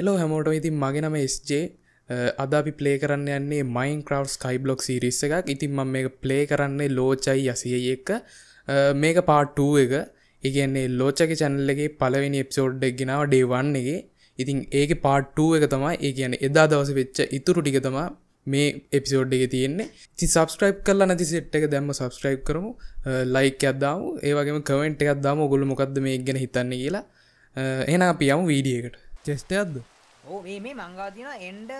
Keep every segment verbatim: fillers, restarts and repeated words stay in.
Hello හැමෝටම ඉතින් මගේ නම S J අද අපි play කරන්න යන්නේ Minecraft SkyBlock series එකක්. ඉතින් මම මේක play කරන්නේ Locha eight eighty-one එක. මේක part two එක. ඒ කියන්නේ Locha ගේ channel එකේ පළවෙනි episode එක ගෙනාව day one එකේ. ඉතින් ඒකේ part two එක තමයි. ඒ කියන්නේ එදා දවසේ වෙච්ච ඉතුරු ටික තමයි මේ episode එකේ තියෙන්නේ. ඉතින් subscribe කරලා නැති set එක දැම්ම subscribe කරමු. like එකක් දාමු. ඒ වගේම comment එකක් දාමු. ඔයගොල්ලෝ මොකද්ද මේක ගැන හිතන්නේ කියලා. එහෙනම් අපි යමු video එකට. Chest එකක්ද? ඔව් මේ මේ මං ගාව තියෙන end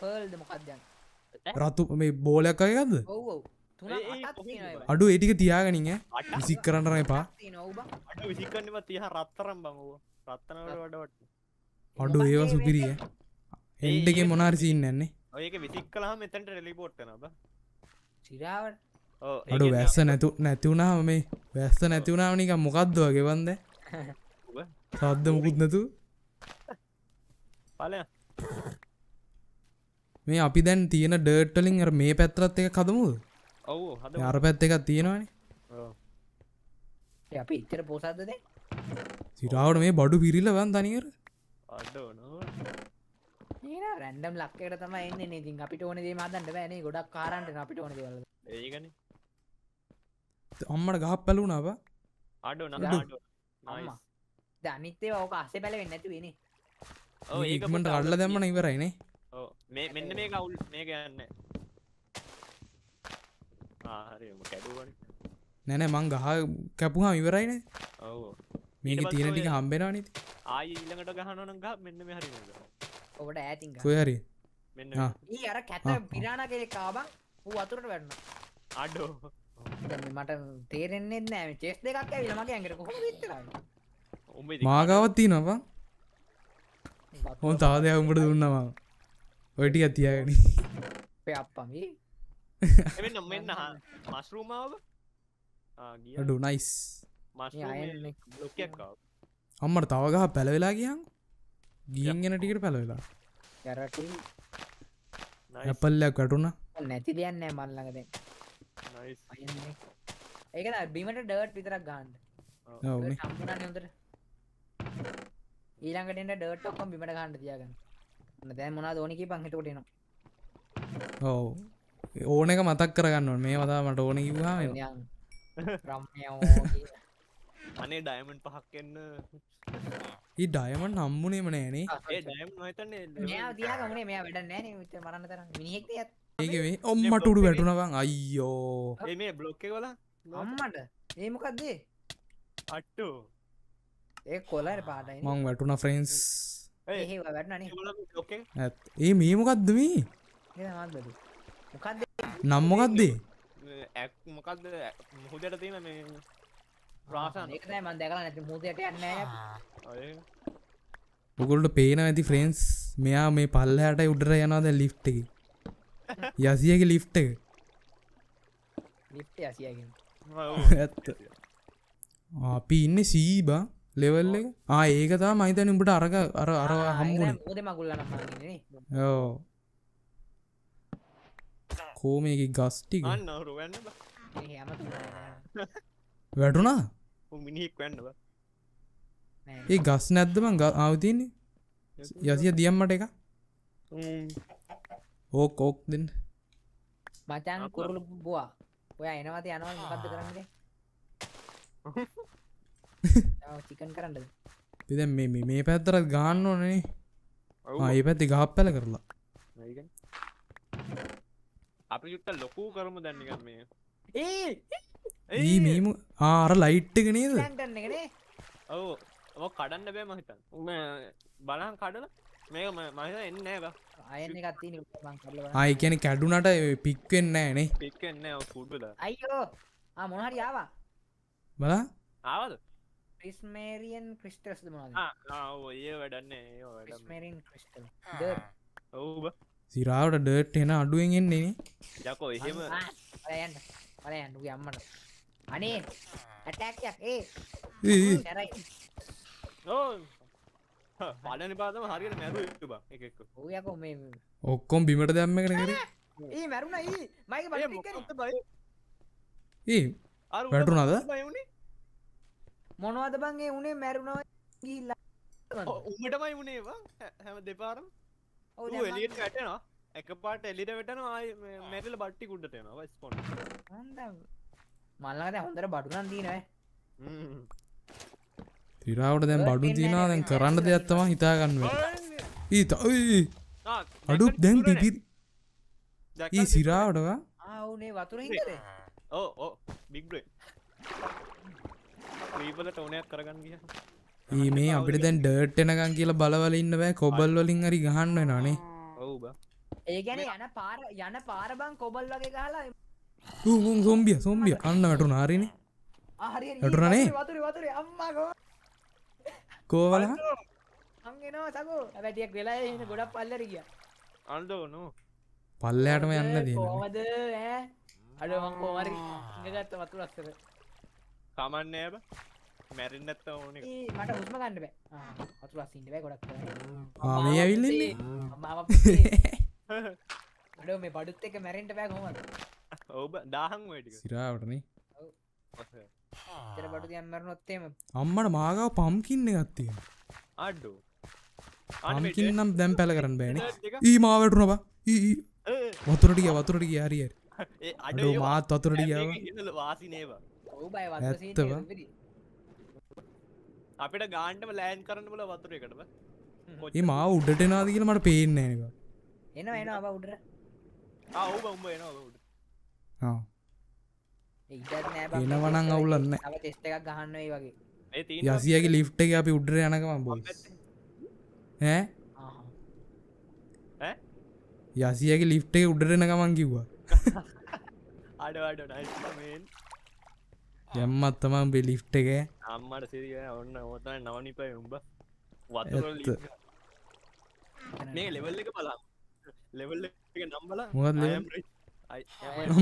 pearl ද මොකක්ද යන්නේ? රතු මේ බෝලයක් වගේ එකක්ද? ඔව් ඔව්. තුනක් අටක් තියෙනවා. අඩු ඒ ටික තියාගනින් ඈ. විසික් කරන්න නම් එපා. තියෙනවා ඔව් බං. අඩු විසික් කරන්න එපා තියා රත්තරන් බං ඔව්. රත්තරන් වල වඩා වට. අඩු ඒවා සුපිරි ඈ. end එකේ මොන හරි සීන් නැන්නේ. ඔය ඒක විසික් කළාම එතනට ටෙලිපෝට් වෙනවා බං. සිරාවට. ඔව් අඩු වැස්ස නැතු නැති වුණාම මේ වැස්ස නැති වුණාම නිකන් මොකද්ද වගේ වන්ද? ඔබ. සද්ද මොකුත් නැතු. Pala me api den tiyena dirt වලින් අර මේ පැත්තට එකක් හදමු. ඔව් ඔව් හදමු. අර පැත්ත එකක් තියෙනවනේ. ඔව්. ඒ අපි ඉතර පොසද්ද දැන්. සිරාවට මේ බඩු පිරිලා වන් තනියර. අඩෝනෝ. නේන රෑන්ඩම් ලක් එකට තමයි එන්නේ නේ. ඉතින් අපිට ඕනේ දේ මහදන්න බෑ නේ. ගොඩක් කාරණා නේ අපිට ඕනේ දේවල්. ඒකනේ. අම්මට ගහක් පැලුණා බා. අඩෝ නඩෝ. නයිස්. දැන් අනිත් ඒවා ඔක අස්සේ බැලෙන්නේ නැති වෙන්නේ. ඔව් ඒක මට අල්ල දැම්මම ඉවරයි නේ. ඔව් මේ මෙන්න මේක අවුල් මේක යන්නේ. ආ හරි මම කැඩුවානේ. නෑ නෑ මං ගහ කැපුවාම ඉවරයි නේ. ඔව්. මේක තියෙන ටික හම්බෙනවනේ ඉතින්. ආයි ඊළඟට ගහනවා නම් ගහ මෙන්න මේ හරි නේද? ඔබට ඈතින් ගහ. කොහේ හරි? මෙන්න මේ. ඊ අර කැත පිරානා කෙනෙක් ආවා. ඌ වතුරට වැටුණා. අඩෝ. දැන් මට තේරෙන්නේ නැහැ මේ චෙස් දෙකක් ඇවිල්ලා මගේ ඇඟට කොහොමද විතරන්නේ? මාගාවක් තියෙනවා බං. මම තාම දෙයක් උඹට දුන්නා මම. ඔය ටික තියාගනි. අපේ අප්පා මේ. එමෙන්න මෙන්න මෂ්රූම් ආවද? ආ ගියා. අඩෝ නයිස්. මෂ්රූම් එක බ්ලොක් එකක් ආවා. අම්මට තව ගහ පැලවිලා ගියන්. ගියන් යන ටිකට පැලවිලා. කැරටින්. නයිස්. ඇපල්ලක් වැටුණා. නැති දෙයක් නෑ මන් ළඟ දැන්. නයිස්. ඒක නෑ බීමට ඩර්ට් විතරක් ගහන්න. ඔව් නේ. සම්පූර්ණනේ හොඳට. ඊළඟට එන්න ඩර්ට් ඔක්කොම බිමට ගහන්න තියාගන්න. මොන දැන් මොනවද ඕනේ කියපන් හිටකොට එනවා. ඔව්. ඕන එක මතක් කරගන්න ඕනේ. මේවා තමයි මට ඕනේ කිව්වහම එනවා. රම්මියෝ කියන. අනේ ඩයමන්ඩ් පහක් එන්න. ඊ ඩයමන්ඩ් හම්බුනේම නෑ නේ. ඒ ඩයමන්ඩ් හිතන්නේ මෙයා තියාගමුනේ මෙයා වැඩක් නෑ නේ මෙච්චර මරන්න තරම්. මිනිහෙක් දෙයක්. ඒකේ මේ අම්මට උඩු වැටුණා බං අයියෝ. මේ මේ බ්ලොක් එක බලන්න. අම්මට. මේ මොකක්ද ඒ? අට්ටෝ. ඒ කොලර් පාටයි මං වැටුණා ෆ්‍රෙන්ඩ්ස් එහෙ වැටුණා නේ ඕකේ ඒ මේ මොකද්ද මේ එහෙනම් ආද්දද මොකද්ද නම් මොකද්ද මොකද්ද මුහුදට තියෙන මේ ප්‍රාසාන ඒක නෑ මං දැකලා නැති මුහුදට යන්නේ නෑ ඔයගොල්ලෝ පේනවා ඇති ෆ්‍රෙන්ඩ්ස් මෙයා මේ පල්ලෙහාටයි උඩට යනවා දැන් ලිෆ්ට් එකේ යසියාගේ ලිෆ්ට් එක ලිෆ්ට් යසියාගේ ඇත්ත අපි ඉන්නේ සීබා level එක ආ ඒක තමයි මම හිතන්නේ උඹට අරග අර අර හම්බුනේ මොකද මගුල්ලා නම් හම්බුනේ නේ ඔව් කොමේකේ ගස් ටික අන්න හොර වෙන්න බෑ මේ හැම තුනම වැටුණා උන් මිනිහෙක් වෙන්න බෑ නෑ ඒ ගස් නැද්ද මං ආව තියෙන්නේ යසිය දියම් මට එක ඕක් ඕක් දෙන්න මචං කුරුළු බොවා ඔයා එනවාද යනවද මොකද්ද කරන්නේ ඔව් චිකන් කරන්නද? ඉතින් මේ මේ මේ පැත්තට ගහන්න ඕනේ නේ. ඔව්. ආ මේ පැත්තේ ගහක් පැල කරලා. ඒ කියන්නේ. අපි යුට්ට ලොකු කරමු දැන් නිකන් මේ. ඒ ඒ මේ ආ අර ලයිට් එක නේද? ලැන්ටන් එක නේ. ඔව්. ඔක කඩන්න බෑ මම හිතන්නේ. මම බලහන් කඩලා මේක මම හිතන්නේ එන්නේ නෑ බා. අයන් එකක් තියෙන මං කඩලා බලන්න. ආ ඒ කියන්නේ කැඩුනට පික් වෙන්නේ නෑ නේ. පික් වෙන්නේ නෑ ඔව් ෆුඩ් වල. අයියෝ. ආ මොන හරි ආවා. බලන්න. ආවද? Prismarine crystals ද මොනවද? ආ ආ ඔය ඒ වැඩන්නේ ඒ වැඩන්නේ. Prismarine crystal. dirt. ඔව් බා. සිරාවට dirt එන අඩුවෙන් එන්නේ නේ. යකෝ එහෙම. ආ යන්න. ආ යන්න උගේ අම්මට. අනේ attack එකක් ඒ. ඒ. ඕ. බලන්න බා තමයි හරියට මැරුවේ බා. එක එක. ඔව් යකෝ මේ ඔක්කොම බිමට දැම්ම එකනේ කරේ. ඊ මැරුණා ඊ. මයික බලන්න පිට කරේ. ඊ. වැටුණාද? මොනවද බං ඒ උනේ මැරුණා ගිහිල්ලා උඹටමයි උනේ ඒවා හැම දෙපාරම. ඔව් එලියට වැටෙනවා. එකපාරට එලියට වැටෙනවා ආයි මැරිලා බට්ටි කුඩට යනවා ස්පොන්. හොඳයි. මල්ලා දැන් හොඳට බඩු නම් දිනනවා ඈ. හ්ම්. තිරාවට දැන් බඩු දිනනවා දැන් කරන්න දෙයක් තමයි හිතා ගන්න වෙන්නේ. ඊත ඔයි. අඩු දැන් පිපි. ඊ සිරාවට වා. ආ උනේ වතුර හින්දද? ඔව් ඔව් big brain. මේවල ටෝනයක් කරගන්න ගියා. ये मैं अपने दें डर्ट टेना कांग की ला बाला वाले इन्ने भाई कोबल वाले इंगरी गहान में ना ने ओ बा एक याने याना पार याना पार बांग कोबल लगे कहला तू मुंग सोम्बिया सोम्बिया अन्ना अटूना आ रही ने आ रही है अटूना ने वातुरे वातुरे अम्मा को कोबला अंगे नो सागो अबे दिया गला है इन्हें गुड़ा पाल्ले रिया आंधो नो पाल्ले आट में अन्ना दिया कोमदे है अरे वंग कोमरी इंगेरा तो वातुरा से सामान ने अब මැරෙන්න නැත්තම් ඕනේ. ඒ මට හුස්ම ගන්න බෑ. ආ අතුරස් ඉන්න බෑ ගොඩක් කරන්නේ. ආ මේ ඇවිල්ලා ඉන්නේ. අම්මාව පිටේ. අඩෝ මේ බඩුත් එක මැරෙන්න බෑ කොහොමද? ඔව් දාහන් ඔය ටික. සිරාවට නේ. ඔව්. ඉතල බඩු දිහා මැරුණොත් එහෙම. අම්මට මාගාව පම්කින් එකක් තියෙනවා. අඩෝ. පම්කින් නම් දැන් පැල කරන්න බෑනේ. ඊ මාව වැටුණා බා. ඊ ඊ. වතුරට ගියා වතුරට ගියා හරි හරි. ඒ අඩෝ මාත් වතුරට ගියා. වාසිනේ බා. ඔව් බය වතුර සීනේ. අපිට ගාන්නම ලෑන්ඩ් කරන්න බල වතුර එකට බා. මේ මාව උඩට එනවාද කියලා මට පේන්නේ නැහැ නේද? එනවා එනවා බා උඩට. ආ ඔව් බා උඹ එනවා බා උඩට. ආ. ඒ ඉඩක් නැහැ බා. එනවා නම් අවුලක් නැහැ. තව ටෙස්ට් එකක් ගහන්න වෙයි වගේ. මේ තියෙන යසියාගේ ලිෆ්ට් එකේ අපි උඩට යනකම බොයිස්. ඈ? ආහ්. ඈ? යසියාගේ ලිෆ්ට් එකේ උඩට යනකම මං කිව්වා. ආඩෝ ආඩෝ නයිස් කමෙන්. යම්ම තමයි මේ ලිෆ්ට් එක අම්මට සිරිය ඔන්න ඕතන නවනිපයි උඹ වතුර ලිෆ්ට් මේ ලෙවල් එක බලන්න ලෙවල් එක නම් බලන්න මොකද ලෙවල්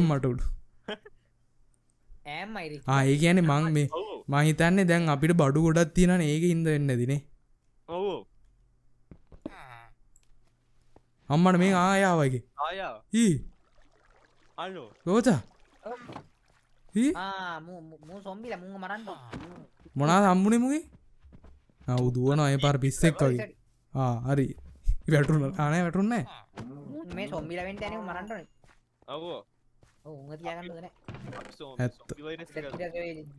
අම්මට උඩ ඈමයි රි ආ ඒ කියන්නේ මං මේ මං හිතන්නේ දැන් අපිට බඩු ගොඩක් තියෙනවනේ ඒකින්ද වෙන්නේ නැදිනේ ඔව් අම්මට මේ ආය ආවගේ ආය ආව ඊ අනෝ ලෝචා ආ මෝ මෝ සොම්බිලා මුංග මරන්න මොනවාද හම්බුනේ මුගේ ආ උ දුවන අය පාර පිස්සෙක් වගේ ආ හරි වැටුණා ආ නෑ වැටුන්නේ නෑ මේ සොම්බිලා වෙන්න යන්නේ මරන්න ඕනේ ඔව් ඔව් උංග තියාගන්න ඕනේ සොම්බි වෛරස් එක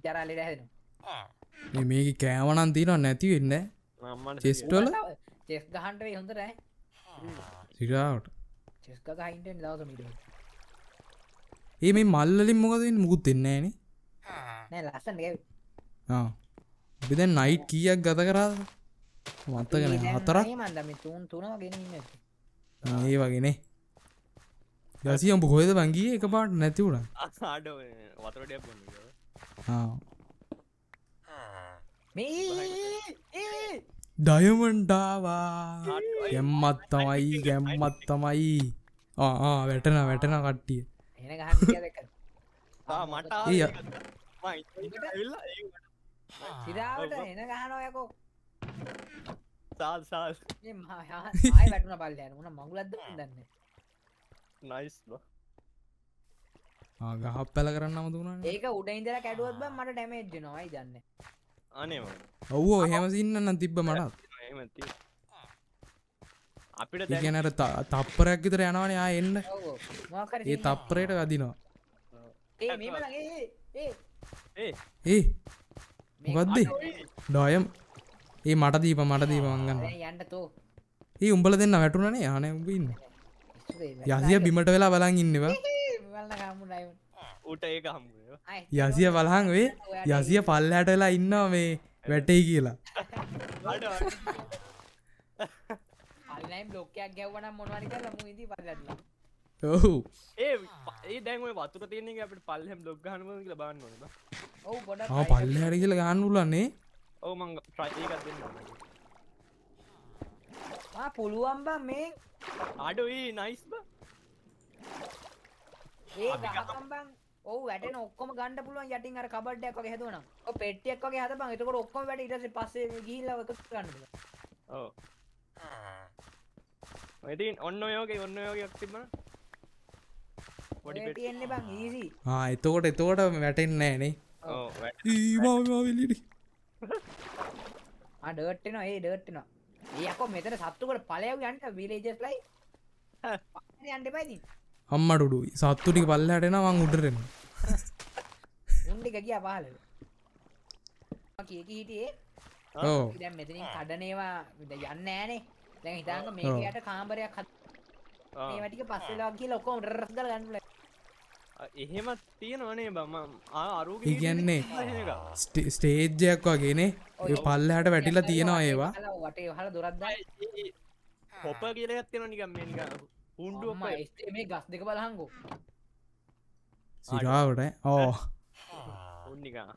ජරාලේ හැදෙනවා ආ මේ මේකේ කෑම නම් තියනවා නැති වෙන්නේ නෑ චෙස්ට් වල චෙස්ට් ගහන්න වෙයි හොඳට ඈ සිරාවට චෙස්ට් ගහින්න ඉන්න දවසම ඉඳලා ये मैं माल लली मुगा तो इन मुकुट दिन्ने है नहीं नहीं लास्ट में क्या हाँ बिना नाइट किया गधा करा माता का नहीं हतरा नहीं मानता मैं तून तूना वाके नहीं है हाँ ये वाके नहीं यासी हम भोगे तो बंगी है कबाड़ नेती उड़ा आड़ो वाटर डेप बन गया हाँ मैं डायमंड डावा गैम्मत तमाई गैम्मत तमाई आ आ बैठना बैठना काटती है එන ගහන්න කියලා දැක්කද? ආ මට ආවා. මම ඉතින් ඇවිල්ලා ඒක මට. සිරාවට එන ගහනවා යකෝ. සාල් සාල්. මේ මා ආයි වැටුණා පල්ලේ යන මොන මඟුලක්ද මන් දන්නේ. නයිස් බා. ආ ගහක් පැල කරන්නම දුනානේ. ඒක උඩ ඉඳලා කැඩුවත් බං මට ඩැමේජ් වෙනවා අය දන්නේ. අනේ මම. ඔව් ඔව් එහෙම සින්න නම් තිබ්බ මට. එහෙම තිබ්බ. අපිට දැන් කියන්නේ අර තප්පරයක් විතර යනවනේ ආ එන්න. ඔව් ඔව්. මොකක් හරි. ඒ තප්පරයට වදිනවා. ඒ මේ බලන් ඒ ඒ ඒ ඒ මොකද්ද? ඩයම්. ඒ මට දීපන් මට දීපන් මං ගන්න. දැන් යන්න තෝ. ඊ උඹලා දෙන්න වැටුණානේ. ආ නෑ උඹ ඉන්න. යසියා බිමට වෙලා බලන් ඉන්නේවා. බලන්න ගාමු ඩයම්. ඌට ඒක හම්බුනේ. යසියා බලහන් වේ. යසියා පල්ලහැට වෙලා ඉන්නවා මේ වැටේ කියලා. අල්ලයිම් බ්ලොක් එකක් ගැව්වා නම් මොනවද කියලා මම ඉඳි පල්ලහැටලා. ඔව්. ඒ ඒ දැන් ඔය වතුර තියෙන එක අපිට පල්ලහැම් බ්ලොක් ගහන්න ඕනද කියලා බලන්න ඕනේ බා. ඔව් පොඩක්. ආ පල්ලහැර කියලා ගහන්න උලන්නේ. ඔව් මම try එකක් දෙන්න ඕනේ. ආ පුළුවන් බා මේ. අඩෝයි nice බා. ඒ ගහකම් බං. ඔව් වැටෙන ඔක්කොම ගන්න පුළුවන් යටින් අර කබඩ් එකක් වගේ හැදුවා නම්. ඔය පෙට්ටියක් වගේ හදපන්. එතකොට ඔක්කොම වැට ඊට පස්සේ පස්සේ ගිහිල්ලා එකතු කරන්න පුළුවන්. ඔව්. ඉතින් ඔන්න ඔය වගේ ඔන්න ඔය වගේක් තිබ්බනම් පොඩි බෙට් තියෙන්නේ බං ඊසි. ආ එතකොට එතකොට වැටෙන්නේ නැහැ නේ. ඔව් වැටෙන්නේ. ඊ මාව මාව එළියට. ආ ඩර්ට් වෙනවා ඒ ඩර්ට් වෙනවා. ඒ යකෝ මෙතන සත්තු වල පළයව යන්න විලේජර්ස් ලයි. පල්ලෙහාට යන්න එපා ඉතින්. අම්මා ඩුඩු සත්තු ටික පල්ලෙහාට එනවා මං උඩට එනවා. උන් ටික ගියා පහළට. මගේ කී හිටියේ. ඔව්. දැන් මෙතනින් කඩන ඒවා යන්නේ නැහනේ. දැන් හිතාගන්න මේක යට කාමරයක් හද. මේවා ටික පස් වෙලා කියලා ඔක්කොම රස් දාලා ගන්න පුළුවන්. එහෙම තියෙනවනේ බං මම අරුගේ කියන්නේ ස්ටේජ් එකක් වගේනේ ඒ පල්ලෙහාට වැටිලා තියෙනවා ඒවා වටේ වහලා දොරක් දාලා පොප කියලා එකක් තියෙනවා නිකන් මේ නිකන් හුණ්ඩුවක් වගේ මේ ගස් දෙක බලහන්කෝ සිරාවට ඕ උන් නිකන්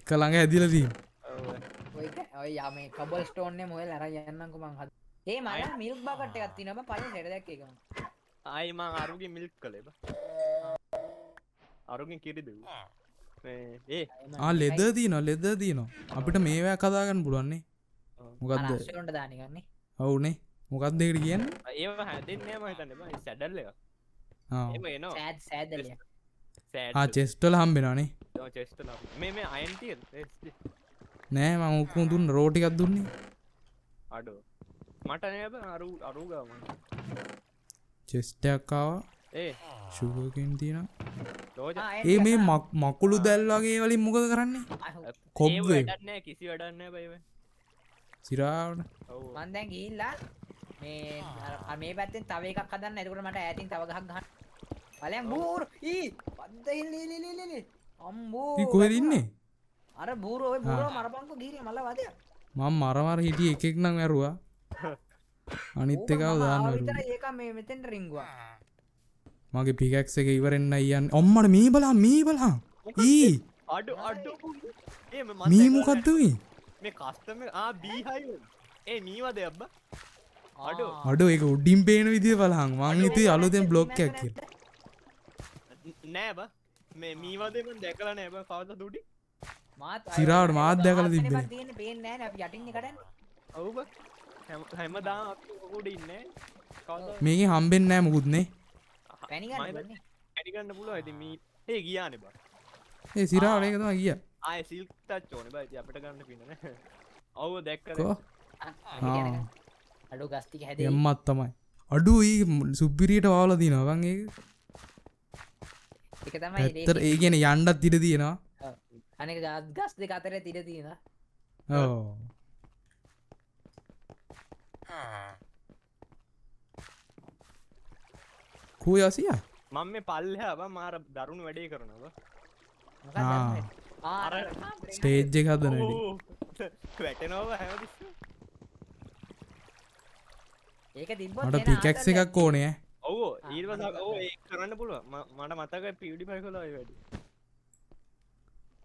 එක ළඟ ඇදිලා තියෙනවා ඔය ඔය යා මේ කබල් ස්ටෝන් නේ මොකෙල් අරන් යන්නම්කෝ මං හද ඒ මම මිල්ක් බකට් එකක් තියෙනවා බං පයින් හෙට දැක්කේ ගමන් ආයි මං අරුගේ මිල්ක් කළේ බං අරුගෙන් කිරි දෙව් මේ ඒ ආ ලෙදර් දිනවා ලෙදර් දිනවා අපිට මේවා කතා ගන්න පුළුවන් නේ මොකද්ද රස්ටරන්ට් දාන එක නේ ඔව් නේ මොකද්ද ඒකට කියන්නේ ඒව හැදෙන්නේ නැහැ මම හිතන්නේ බං සැඩල් එක ආ එහෙම එනවා සෑඩ් සෑඩල් එක සෑඩ් ආ චෙස්ට් වල හම්බෙනවා නේ ඔව් චෙස්ට් වල මේ මේ අයන් තියෙද නෑ මම උකුණු දුන්න රෝ ටිකක් දුන්නේ අඩෝ මට නෑ බං අරු අරු ගාව මම චෙස්ට් එකක් ආවා ඒ sugar cane තියෙනවා ඒ මේ මකුළු දැල් වගේ වලින් මොකද කරන්නේ කොබ් වේ වැඩක් නැහැ කිසි වැඩක් නැහැ බයි මේ සිරාවට ඔව් මම දැන් ගිහිල්ලා මේ අර මේ පැත්තෙන් තව එකක් හදන්න එතකොට මට ඈතින් තව ගහක් ගන්න බලයන් බූරු ඊ වද්ද ඉලි ඉලි ඉලි අම්බෝ ඉතින් කොහෙද ඉන්නේ අර බූරු ඔය බූරව මරපන්කෝ ගිහින් මල වදයක් මම මර මර හිටියේ එකෙක් නම් ඇරුවා අනිත් එකව දාන්න ඕනේ විතර ඒක මේ මෙතෙන් රින්ගුවා මගේ පිකැක්ස් එක ඉවරෙන්න යන්නේ අම්මට මේ බලන්න මේ බලන්න ඊ අඩ අඩ ඒ මම මේ මොකද්ද මේ මේ කස්ටමර් ආ බී හයිව් ඒ මීවද අබ්බා අඩ අඩ ඒක උඩින් පේන විදිය බලහන් මං හිතුවේ අලුතෙන් බ්ලොක් එකක් කියලා නෑ බා මේ මීවද මම දැකලා නෑ බා කවදාද උඩි මාත් සිරාවට මාත් දැකලා තිබ්බේ මම තියෙන්නේ පේන්නේ නෑනේ අපි යටින් නේ කඩන්නේ ඔව් බා හැමදාම අපි උඩ ඉන්නේ කවදාද මේකේ හම්බෙන්නේ නෑ මොකුත් නේ පැණි ගන්න බන්නේ පැණි ගන්න පුළුවන් ඉතින් මේ ඒ ගියානේ බා ඒ සිරාවල ඒක තමයි ගියා ආයේ සිල්ක් ටච් ඕනේ බා ඉතින් අපිට ගන්න පින්න නෑ ඔව් දැක්කද අඩෝ ගස් ටික හැදේ යම්මත් තමයි අඩෝ ඊ සුබ්බිරියට වාවලා දිනවා මං ඒක ඒක තමයි ඒක ඒ කියන්නේ යන්නත් තිර දිනවා අනේක ගස් දෙක අතරේ තිර දිනවා ඔව් කෝයසිය මම මේ පල්ලෙහා බා මාර දරුණු වැඩේ කරනවා ආ අර ස්ටේජ් එක හදන වැඩේ වැටෙනවා හැමතිස්සෙම ඒක තිබ්බොත් නේද මට පිකැක්ස් එකක් ඕනේ ඔව් ඊට පස්සේ ඔව් ඒක කරන්න පුළුවන් මට මතකයි පීඩිෆයි කළා ඒ වැඩේ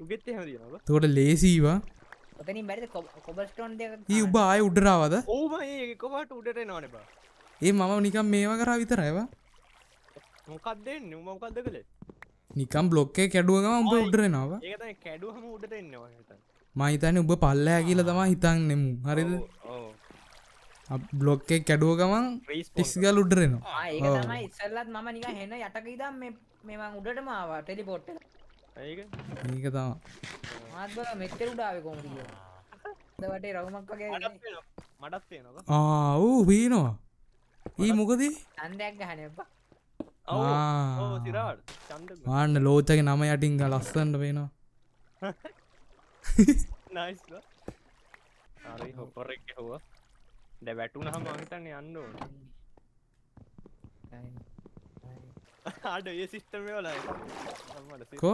උගෙත් එහෙම දිනවා බා ඒකට ලේසිවා ඔතනින් බැරිද කොබල් ස්ටෝන් දෙකක් ඊ උඹ ආයේ උඩට ආවද ඔව් බා ඒක කොහාට උඩට එනවනේ බා ඒ මම නිකන් මේවා කරා විතරයි බා මොකක්ද දෙන්නේ උඹ මොකක්ද කළේ නිකන් බ්ලොක් එකේ කැඩුව ගම උඹ උඩට එනවා ඒක තමයි කැඩුවම උඩට එන්නේ ඔය හිතන්නේ මම හිතන්නේ උඹ පල්ලෙහා කියලා තමයි හිතන්නේ මු හරිද ඔව් අ බ්ලොක් එකේ කැඩුව ගමන් ටිස් ගාල උඩට එනවා ආ ඒක තමයි ඉස්සෙල්ලත් මම නිකන් හෙන යටක ඉඳන් මේ මේ මං උඩටම ආවා ටෙලිපෝට් වෙලා ඒක මේක තමයි මාත් බල මෙච්චර උඩ ආවේ කොහොමද කියලා අද වටේ රවුමක් වගේ මඩක් තියෙනවා ආ ඌ වීනවා ඊ මොකද ඡන්දයක් ගහන්න එපා ආන්න ලෝචගේ නම යටින් ගා ලස්සන්ට පේනවා නයිස් බා හරි හොපර් එක හොවා දැන් වැටුණාම මං හිතන්නේ යන්න ඕනේ ආඩෝ ඒ සිස්ටම් වල කො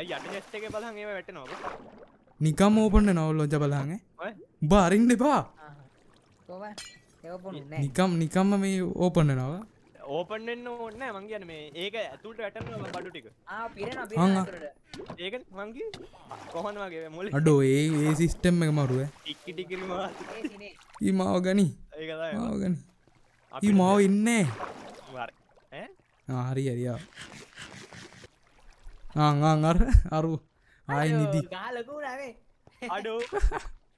අය යාට chest එකේ බලහන් ඒව වැටෙනවා නිකම් ඕපන් වෙනවා ලොජ බලහන් ඈ උඹ අරින්න එපා කොහොමද නිකම් නිකම්ම මේ ඕපන් වෙනවා ඕපන් වෙන්න ඕනේ නැහැ මං කියන්නේ මේ ඒක ඇතුළට වැටෙනවා බඩු ටික. ආ පිරෙනවා පිරෙනවා ඇතුළට. ඒක මං කිව්වේ කොහොමද වගේ මොලේ. අඩෝ ඒ ඒ සිස්ටම් එක මරුව. ටිකි ටිකිරි මාව. ඊ මාව ගනි. ඒක තමයි. මාව ගනි. ඊ මාව ඉන්නේ. හරි. ඈ? ආ හරි හරි ආ. ආන් ආන් අර අරු ආයි නිදි. ගහලා ගුණා වේ. අඩෝ.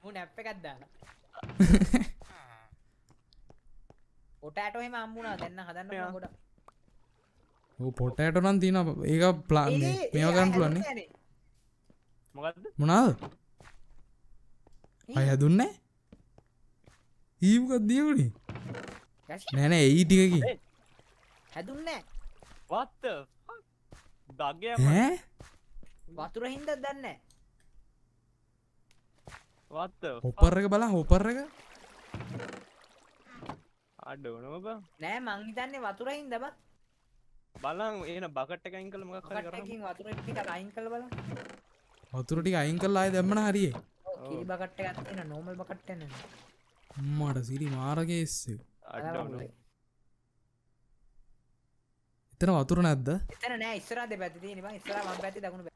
මු නැප් එකක් දාලා. पोटैटो ही मामूना देना खादना मेरा कोड़ा वो पोटैटो ना दीना एक आप प्लान में मेरा करना प्लान नहीं मनाल आया दुन्ने ये बुक दिया बुड़ी नहीं नहीं ये ठीक है कि है दुन्ने what दागे हैं बातूर हिंदा दरने what होपर रहेगा बाला होपर रहेगा අඩෝ නෝබ නෑ මං හිතන්නේ වතුරින් දබ බලන් එන බකට් එක අයින් කළා මොකක් හරි කරා බකට් එකකින් වතුර ටිකක් අයින් කළා බලන්න වතුර ටික අයින් කළා ආයෙ දැම්මන හරියේ කිරි බකට් එකක් තියෙන නෝමල් බකට් එකක් නෑ අම්මට සිරි මාර්ගයේ ඉස්සේ අඩෝ නෝ එතන වතුර නැද්ද එතන නෑ ඉස්සරහ දෙපැත්තේ තියෙන බං ඉස්සරහ වම් පැත්තේ දකුණු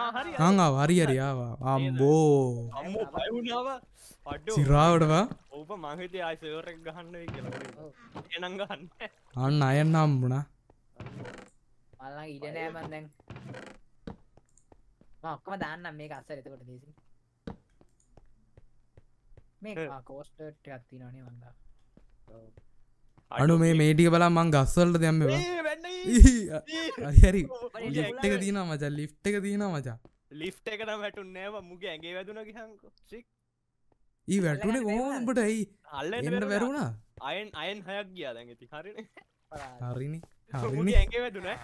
ආ හරි හං ආව හරි හරි ආවා අම්බෝ අම්මෝ බය වුණාවා අඩෝ සිරාවඩවා ඔබ මං හිතේ ආයි සර්වර් එක ගහන්න වෙයි කියලා එහෙනම් ගහන්න අන්න අයන්න හම්බුණා මල්ලා ඉඩ නෑ මන් දැන් මම ඔක්කොම දාන්නම් මේක අස්සර එතකොට දේසි මේක කෝස්ටර් ටිකක් තියෙනවනේ මන් දා අනු මේ මේ ටික බලන්න මං ගස් වලට දැම්මේ බා හරි හරි ලිෆ්ට් එක දිනවා මචං ලිෆ්ට් එක දිනවා මචං ලිෆ්ට් එක නම් වැටුන්නේ නෑ මුගේ ඇඟේ වැදුනා ගිහන්කෝ ශ්‍රික් ඊ වැටුනේ කොහොමද උඹට ඇයි එන්න වැරුණා අයන් අයන් හයක් ගියා දැන් ඉතින් හරිනේ හරිනේ හරිනේ මුගේ ඇඟේ වැදුනා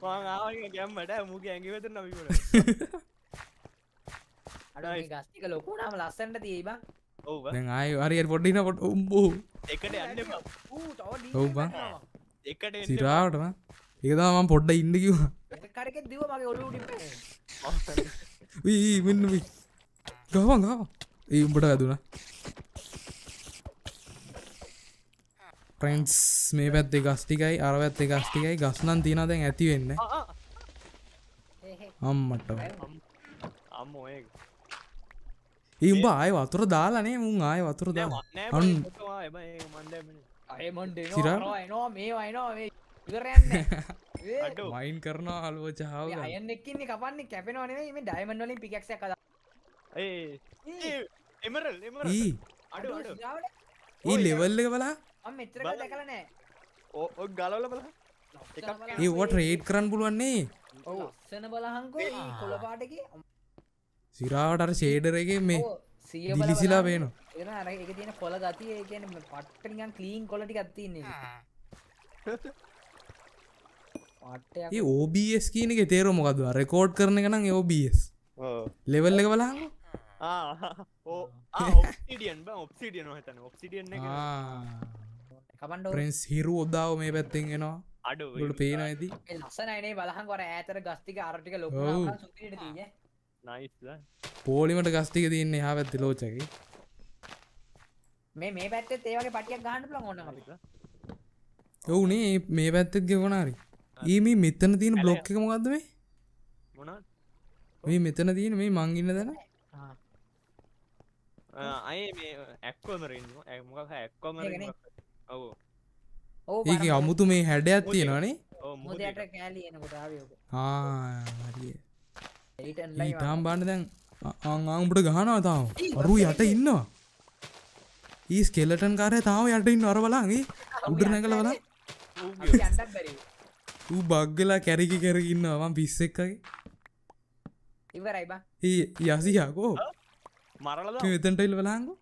මං ආවා නේ ගැම්මට මුගේ ඇඟේ වැදුනා විමුණා අර මේ ගස් ටික ලොකුනාම ලස්සනට තියෙයි බං ඔව් දැන් ආයි හරියට පොඩ්ඩින පොඩ් උඹෝ එකට යන්න බං ඌ තව ඩී ඔව් බං එකට එන්න සිරාවට බං ඒක තමයි මම පොඩ්ඩක් ඉන්න කිව්වා ඒක කරකෙත් දිව මගේ ඔළුව උඩින් පෑනේ වී වී මෙන්න වී ගහවන් ගහවන් ඒ උඹට වැදුනා ෆ්‍රෙන්ඩ්ස් මේ පැත්තේ ගස් ටිකයි අර පැත්තේ ගස් ටිකයි ගස් නම් තියනවා දැන් ඇති වෙන්නේ අම්මට අම්මෝ ඒක ඉඹ ආය වතුර දාලානේ මුන් ආය වතුර දාලා අන්න මේ මණ්ඩේ ආය මණ්ඩේ නෝ එනවා මේවා එනවා මේ ඉවරයන්නේ අඩෝ මයින් කරනවා හලෝ චාව ගන්න අයන් එක්කින්නේ කපන්නේ කැපෙනව නෙමෙයි මේ ඩයමන්ඩ් වලින් පිකැක්ස් එකක් අදා ඒ එමරල් එමරල් අඩෝ අඩෝ ඊ ලෙවල් එක බලන්න මම මෙච්චරක දැකලා නැහැ ඔය ගලවලා බලන්න එකක් ඒ වට රේඩ් කරන්න පුළුවන් නේ ඔව් ලස්සන බලහන්කෝ ඊ කොළ පාටකේ සිරාවට අර ෂේඩර් එකේ මේ දිලිසිලා පේනවා. එතන අර ඒක තියෙන කොළ ගතිය ඒ කියන්නේ පට්ට නිකන් ක්ලීන් කොළ ටිකක් තියෙන්නේ. පට්ටයක්. මේ O B S කියන එකේ තේරුම මොකද්ද? රෙකෝඩ් කරන එක නම් O B S. ඔව්. ලෙවල් එක බලහම. ආ ඔව්. ආ ඔබ්සිඩියන් බං ඔබ්සිඩියන් ඔහෙතන ඔබ්සිඩියන් එක. ආ. කමන්ඩෝ ෆ්‍රෙන්ඩ්ස් හිරු ඔදාව මේ පැත්තෙන් එනවා. අඩෝ. උඩ පේනවා ඇති. ඒ ලස්සනයි නේ බලහම අර ඈතට ගස් ටික අර ටික ලොකු නම් සුපිරිට තියෙන්නේ. පෝලිමට ගස්ටික තියන්නේ හා පැත්ති ලෝචක මේ මේ පැත්තෙත් ඒවගේ පටියක් ගහන්න පුළුවන් ඕන ඔවුනේ මේ පැත්තෙත් ගෙවනාරි ඊම මෙතන තියෙන බ්ලොක් එක මොකද්ද මේ මොනවද මේ මෙතන තියෙන මේ මං ඉන්න දැන අය මේ ඇක්වමර ඉන්නවා මොකක් හරි ඇක්වමර ඔව් ඔව් ඒකේ අමුතු මේ හැඩයක් තියෙනවනේ ඔව් මොදයට කෑලි එනකොට ආවේ ඔක ආ හරිය ඊටම් බාන්න දැන් ආන් ආන් උඹට ගහනවා තාම අරු යට ඉන්නවා ඊ ස්කෙලටන් කාර්යය තාම යට ඉන්නව අර බලන් ඊ උඩ නැගලා බලන් අපි යන්නත් බැරි ඌ බග් වෙලා කැරිකි කැරිකි ඉන්නවා මං පිස්සෙක් වගේ ඉවරයි බා ඊ යසියාකෝ මරලා දාමු මෙතෙන්ට ඉල්ල බලහන්කෝ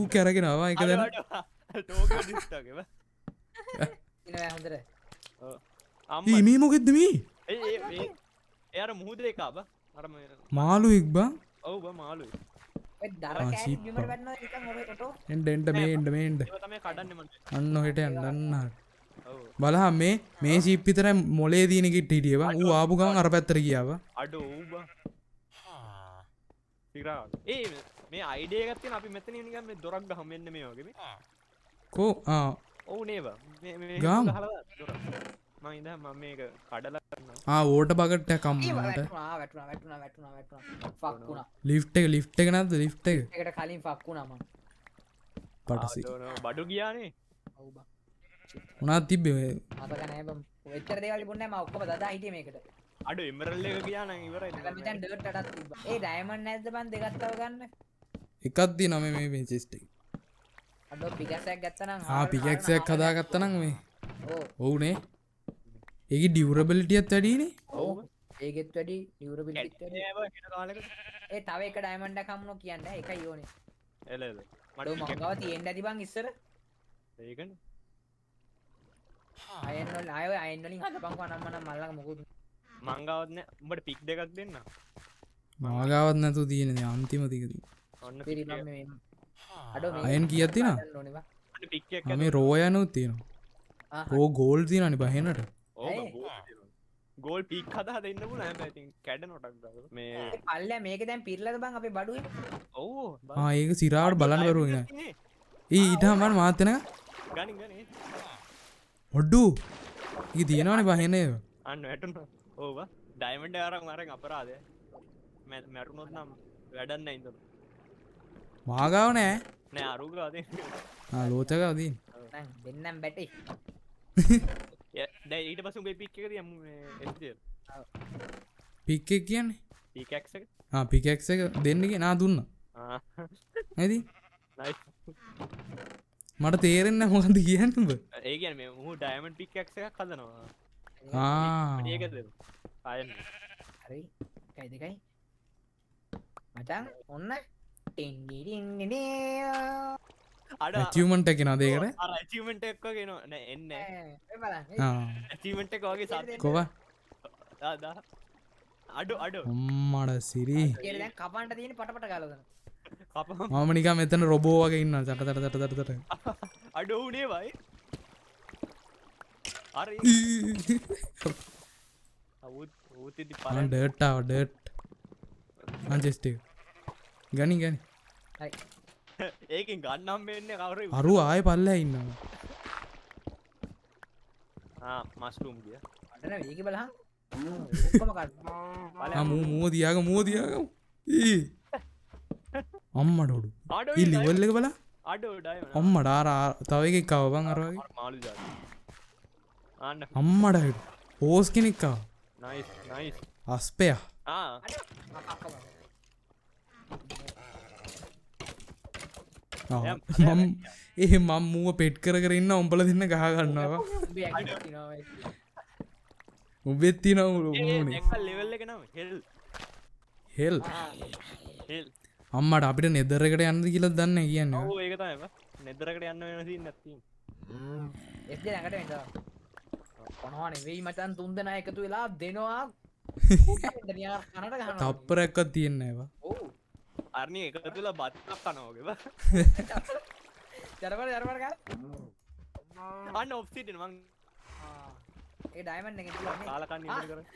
ඌ කැරගෙනවා වා එක දැන ටෝකෝ දිස්ටගේ බා ඉනවා හොඳට ඔව් අම්මා ඊ මේ මොකෙද්ද මේ ඒ ඒ यार मुहूर्त देखा बा अरे मालू एक बा ओ बा मालू ए दरा कैन न्यूमर बैठना एक मोरे कटो एंड एंड में एंड में एंड तमे काडन्ने मन अन्न हेट अन्न බලා මේ මේ ෂිප් විතරයි මොලේ දින කිට් හිටියේ බා ඌ ආපු ගමන් අර පැත්තට ගියා බා අඩෝ ඌ බා ඉගරා ඒ මේ අයිඩියා එකක් තියෙන අපි මෙතන නිකන් මේ දොරක් ගහම එන්න මේ වගේ මේ කෝ ආ water bucket lift take lift take na lift take ekata kalin fuck una man patasi badu giya ne උනා තිබ්බේ මේ අපක නැහැ බම් එච්චර දේවල් තිබුණේ නැහැ මම ඔක්කොම දදා හිටියේ මේකට අඩෝ එමරල්ඩ් එක ගියා නම් ඉවරයි දැන් මෙතන ඩර්ට් අටක් තිබ්බා ඒ ඩයමන්ඩ් නැද්ද බන් දෙකක් තව ගන්න එකක් දිනවා මේ මේ මේ චෙස්ට් එක අඩෝ පිකැක්ස් එකක් ගත්තා නම් ආ පිකැක්ස් එකක් හදාගත්තා නම් මේ ඔව් ඔව්නේ ඒකේ ඩියුරබිලිටියත් වැඩිනේ ඔව් ඒකෙත් වැඩි ඩියුරබිලිටිත් වැඩි නෑ බන් වෙන කාලයකට ඒ තව එක ඩයමන්ඩ් එකක් හම්බුනෝ කියන්නේ එකයි ඕනේ එල එල මඩෝ මම ගාව තියෙන්න ඇති බන් ඉස්සර ඒකනේ I know, I know, I know. I'm going to Manga, but pick the dinner. Manga, not to the antimony. I don't know. I ain't Giatina. I mean, Royanutin. Oh, gold in and behind it. Oh, gold peak. I think Caden or I'll make them Pirla Bang of a Badu. Oh, I see Rad Balan. Eat a man, Martina. Gunning, gunning. What do you do? I don't know. Over diamond arrow, marrying up rather. Matunum, rather than the Magone Naruga. I look at the name Betty. They eat a baby picking. Picking? Pickaxe? Ah, pickaxe. Then again, Aduna. Eddie? Nice. මට තේරෙන්නේ නැහැ මොකද කියන්නේ උඹ. ඒ කියන්නේ මේ මූ diamond පික්ඇක්ස් එකක් හදනවා. ආ. ඒකද? ආයෙත්. හරි. එකයි දෙකයි. මචං ඔන්න ටින් ඩින් නේ. අර achievement එක නේද ඒකට? අර achievement එකක් වගේ එනවා. නෑ එන්නේ නැහැ. ඒ බලන්න. ආ. achievement එක වගේ සත්. කොහොම? දා දා. අඩෝ අඩෝ. අම්මඩ සිරි. ඒක දැන් කපන්න තියෙන්නේ පටපට ගාලා දාන. मामा निकाम इतने रोबो आ गए इन्ना चटा चटा चटा चटा चटा अड़ो नहीं भाई अरे वो वो तेरी पाला हाँ डर्ट आओ डर्ट हाँ जेस्टिक गानी गानी एक इंगान नाम में इन्हें काव रही अरु आए पाला है इन्ना हाँ मास्टरूम दिया अरे ना ये क्या बाला हाँ मुंह मुंह दिया का मुंह दिया का ई අම්මඩ උඩු ඊ ලෙවල් එක බලන්න අඩෝ ඩයමන්ඩ් අම්මඩ ආර තව එකෙක් කව බං අර වගේ මාළු ජාති ආන්න අම්මඩ පෝස් කෙනෙක් කව නයිස් නයිස් අස්පෙයා ආ මම ඒ මම මුව පෙට් කර කර ඉන්න උඹලා දෙන්න ගහ ගන්නවා උඹෙත් තියනවා මොනේ එක ලෙවල් එක නම හෙල් හෙල් හෙල් අම්මට අපිට nether එකට යන්නද කියලා දන්නේ නැහැ කියන්නේ. ඔව් ඒක තමයි බා. nether එකට යන්න වෙන සීන් එකක් තියෙනවා. එක්ක ළඟට එනවා. කොනවා නෙවෙයි මචන් තුන් දෙනා එකතු වෙලා දෙනවා. දෙනියා කනට ගහනවා. තප්පරයක්වත් තියන්නේ නැහැ බා. ඔව්. අරණිය එකතු වෙලා බත්ක් කනවා වගේ බා. ජරවර ජරවර ගන්න. අන්න obsidian මං ඒ ඩයමන්ඩ් එකෙන් තියන්නේ. කාලා කන්නේ ඉඳි කරා.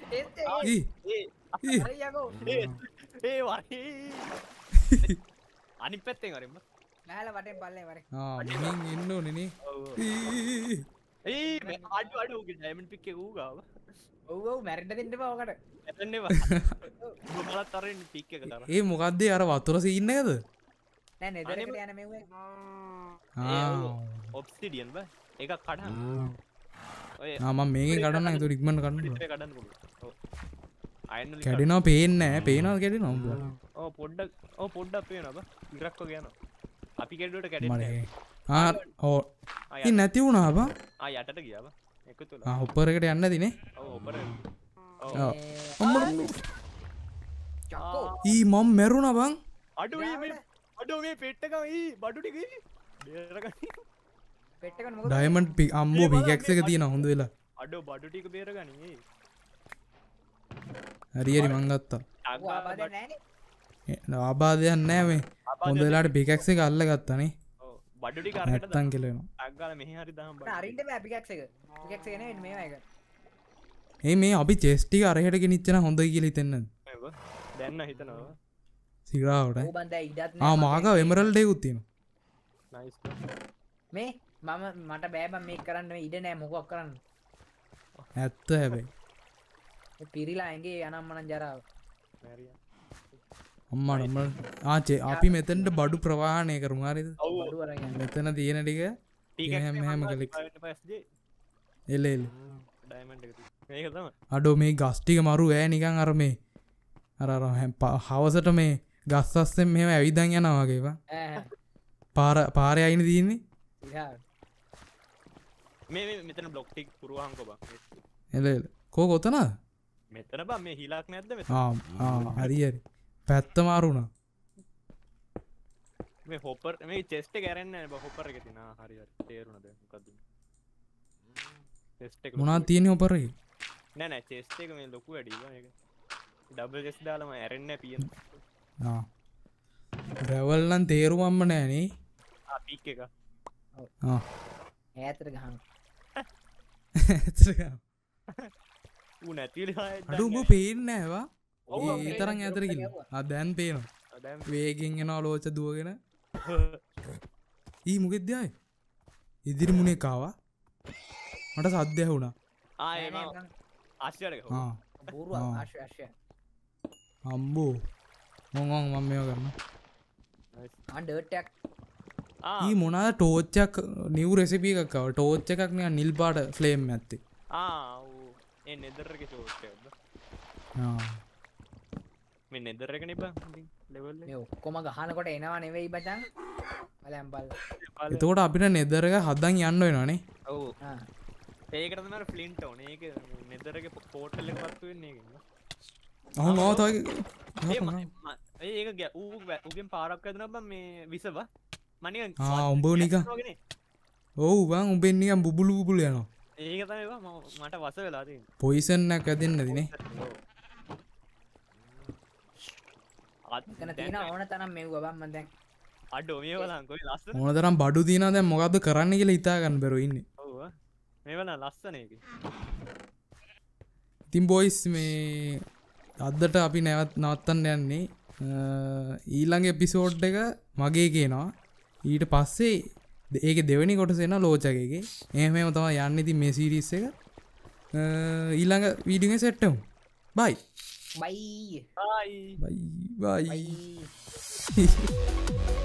ඒ ඒ හරි යකෝ. ඒ වරි අනිත් පැත්තෙන් වරෙම නැහලා වටෙන් බලලා වරේ ආ මෙන් එන්න ඕනේ නේ ඔව් ඒ මේ අඩු අඩු උගේ ඩයමන්ඩ් පික් එක ඌගාව ඔව් ඔව් මැරින්න දෙන්න එපා ඔකට මැරෙන්න එපා මොකලත් අරින්න පික් එක තරහ ඒ මොකද්ද අර වතුර සීන් එකද නෑ නෙදරට යන මෙව්වේ ආ ඔබ්සිඩියන් බා එක කඩන්න ඔය ආ මම මේකෙන් කඩන්න ඒක ඉක්මනට කඩන්න ඉතින් කඩන්න පුළුවන් ඔව් අයන්න කැඩෙනවා පේන්නේ නෑ පේනවා කැඩෙනවා උඹලා ඔව් පොඩ්ඩක් ඔව් පොඩ්ඩක් පේනවා බා ඉරක්ක ගියනවා අපි කැඩුවට කැඩෙන්නේ ආ ඔව් ඉතින් නැති වුණා බා ආ යටට ගියා බා එකතුලා ආ හොපර් එකට යන්න නැති නේ ඔව් හොපර් ඔව් අම්මෝ චක්කෝ ඊ මම මැරුණා බං අඩෝ මේ අඩෝ මේ පෙට් එක ඊ බඩු ටික ඊ බේරගනි පෙට් එක මොකද ඩයමන්ඩ් පික් අම්මෝ පිකැක්ස් එක තියෙනවා හොඳ වෙලා අඩෝ බඩු ටික බේරගනි ඊ හරි හරි මං ගත්තා ආබාධයක් නැහැ නේ ආබාධයක් නැහැ මේ හොඳ වෙලාවට පිකැක්ස් එක අල්ලගත්තා නේ ඔව් බඩු ටික අරකට නැත්තම් කියලා වෙනවා අක් ගාලා මෙහි හරි දාන්න බඩු අරින්න බෑ පිකැක්ස් එක පිකැක්ස් එක නෙවෙයි මේවා එක මේ මේ අපි චෙස්ට් ටික අරහෙට ගෙනිච්චන හොඳයි කියලා හිතෙන්නද නෑ දැන් නම් හිතනවා සිරාවට ඕ බන් දැන් ඉඩත් නෑ ආ මාගා එමරල්ඩ් එකකුත් තියෙනවා නයිස් මේ මම මට බෑ මම මේක කරන්න මේ ඉඩ නෑ මොකක් කරන්න. ඇත්ත හැබැයි. ඒ පිරිලා ඇඟේ අනම්මනම් ජරාව. හරියට. අම්මා නම් ආචේ අපි මෙතනට බඩු ප්‍රවාහණය කරමු හරියද? බඩු වරන් යන්න. මෙතන තියෙන ටික ටික හැම හැම කලෙක්. එල එල. ඩයමන්ඩ් එක තියෙන. මේක තමයි. අඩෝ මේ ගස් ටික මරු ඈ නිකන් අර මේ අර අර හවසට මේ ගස් අස්සෙන් මෙහෙම ඇවිදන් යනවා වගේ බා. ඈ. පාර පාරේ අයිනේ තියෙන්නේ. පැත්ත මාරුණා මේ හොපර් මේ චෙස්ට් එක ඇරෙන්නේ නැහැ බා හොපර් එකේ තියන හරි හරි තේරුණාද මොකද්ද චෙස්ට් එක මොනවද තියෙන්නේ හොපර් එකේ නෑ නෑ චෙස්ට් එක මේ ලොකු වැඩි බා මේක ඩබල් චෙස්ට් දාලාම ඇරෙන්නේ නැහැ පියන ආ රෙවල් නම් තේරුම්ම නැහැ නේ ආ පීක් එක ආ ඈතට ගහන්න ඈතට ගහන්න උ නැතිලා අඩු උඹ පේන්නේ නැහැ බා ඒ තරම් ඈතට ගිහින් ආ දැන් පේනවා වේගෙන් යනවා ලෝච දුවගෙන ඊ මොකෙද්ද ආයේ ඉදිරි මුනේ කාවා මට සද්ද ඇහුණා ආ ඒ මම ආශ්‍රයයට ගහුවා ආ බෝරුව ආශ්‍රය ආශ්‍රය අම්බෝ මොන් මොන් මම මේව කරනවා ආ ඩර්ට් එකක් ආ ඊ මොනාද ටෝච් එකක් නිව් රෙසිපි එකක් ආවා ටෝච් එකක් නිකන් නිල් පාට ෆ්ලේම් නැත්තේ ආ ඕ ඒ නෙදර් එකේ ටෝච් එකක්ද ආ මේ නෙදර් එක නේ බං ලෙවල් එක මේ ඔක්කොම ගහනකොට එනවා නෙවෙයි බතන් බලයන් බලලා එතකොට අපිට නෙදර් එක හදන් යන්න වෙනවා නේ ඔව් ආ ඒකට තමයි අර ෆ්ලින්ට් ඕනේ ඒක නෙදර් එකේ පෝටල් එක පත්තු වෙන්නේ ඒකෙන් අහම ආව තව ඒ ඒක ඌ ඌගෙන් පාරක් වැදුනා බං මේ විසව මම නිකන් ආ උඹ නිකන් ඔව් බං උඹෙන් නිකන් බුබුලු බුබුලු යනවා ඒක තමයි බං මට වස වෙලා තියෙන්නේ පොයිසන් එකක් වැදෙන්නද නේ ඕනතරම් බඩු තියනවා දැන් මොකද්ද කරන්න කියලා හිතා ගන්න බැරුව ඉන්නේ. ඔව්. මේවන ලස්සන එක. ඉතින් බොයිස් මේ අදට අපි නැවත් නවත්තන්න යන්නේ ඊළඟ එපිසෝඩ් එක මගේ කියනවා. ඊට පස්සේ ඒකේ දෙවෙනි කොටස එනවා ලෝචගේගේ. එහෙම එහෙම තමයි යන්නේ ඉතින් මේ සීරීස් එක. ඊළඟ වීඩියෝ එකේ සෙට් වෙමු. බයි. Bye. Bye. Bye. Bye. Bye.